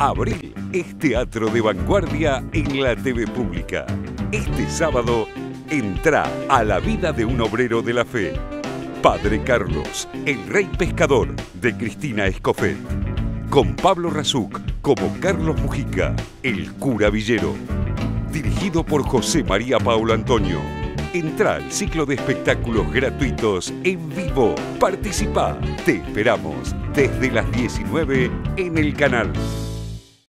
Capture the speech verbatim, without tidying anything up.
Abril es teatro de vanguardia en la T V pública. Este sábado, entra a la vida de un obrero de la fe. Padre Carlos, el rey pescador, de Cristina Escofet. Con Pablo Razuc como Carlos Mujica, el cura villero. Dirigido por José María Paolantonio. Entra al ciclo de espectáculos gratuitos en vivo. Participa. Te esperamos desde las diecinueve en el canal.